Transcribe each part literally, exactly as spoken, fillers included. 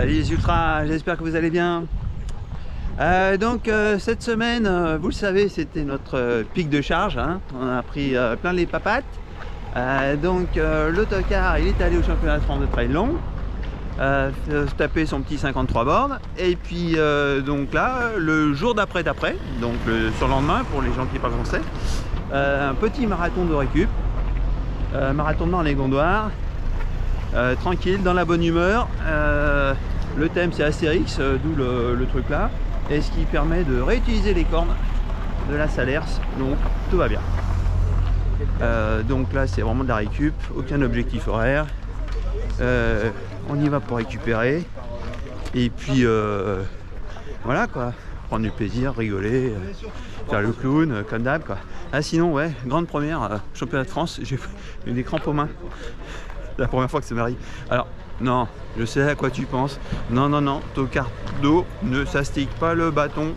Salut les ultras, j'espère que vous allez bien. Euh, donc euh, cette semaine, euh, vous le savez, c'était notre euh, pic de charge, hein. On a pris euh, plein les papates. Euh, donc euh, le Tocard, il est allé au championnat de France de trail long, euh, se taper son petit cinquante-trois bornes. Et puis euh, donc là, le jour d'après d'après, donc le surlendemain pour les gens qui parlent français, euh, un petit marathon de récup, euh, marathon dans les Gondoires. Euh, tranquille, dans la bonne humeur. Euh, le thème c'est Astérix, euh, d'où le, le truc là, et ce qui permet de réutiliser les cornes de la Salers, donc tout va bien. Euh, donc là c'est vraiment de la récup, aucun objectif horaire. Euh, on y va pour récupérer et puis euh, voilà quoi, prendre du plaisir, rigoler, euh, faire le clown, euh, comme d'hab quoi. Ah sinon ouais, grande première, euh, championnat de France, j'ai eu des crampes aux mains. La première fois que ça m'arrive. Alors, non, je sais à quoi tu penses. Non, non, non, Tocardo ne s'astique pas le bâton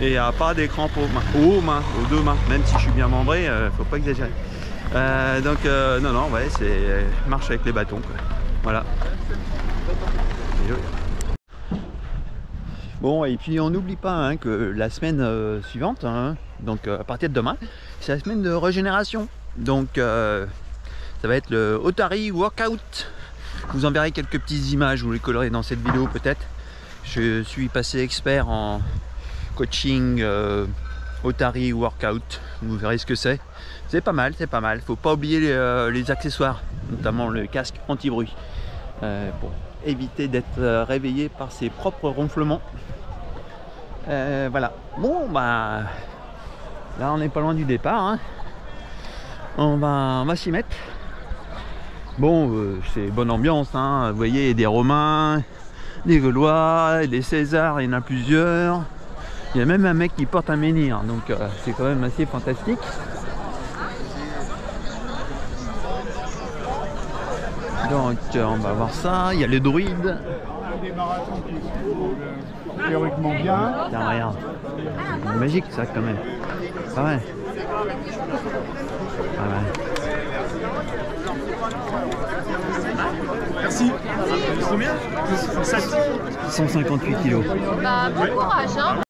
et a pas des crampes aux mains, aux mains, aux deux mains. Même si je suis bien membré, euh, faut pas exagérer. Euh, donc, euh, non, non, ouais, c'est euh, marche avec les bâtons, quoi. Voilà. Bon, et puis on n'oublie pas hein, que la semaine euh, suivante, hein, donc euh, à partir de demain, c'est la semaine de régénération. Donc. Euh, Ça va être le Otarie Workout. Je vous enverrai quelques petites images, vous les collerez dans cette vidéo peut-être. Je suis passé expert en coaching euh, Otarie Workout. Vous verrez ce que c'est. C'est pas mal, c'est pas mal. Faut pas oublier les, euh, les accessoires, notamment le casque anti-bruit, euh, pour éviter d'être euh, réveillé par ses propres ronflements. Euh, voilà. Bon, bah là on n'est pas loin du départ. Hein. On va, on va s'y mettre. Bon, euh, c'est bonne ambiance, hein. Vous voyez, des Romains, des Gaulois, des Césars, il y en a plusieurs. Il y a même un mec qui porte un menhir, donc euh, c'est quand même assez fantastique. Donc euh, on va voir ça, il y a les druides. Des marathons qui sont théoriquement bien. Tiens, regarde, c'est magique ça quand même. Ah ouais. Ah ouais. Merci. Combien ? cent cinquante-huit kilos. Bah, bon courage, hein.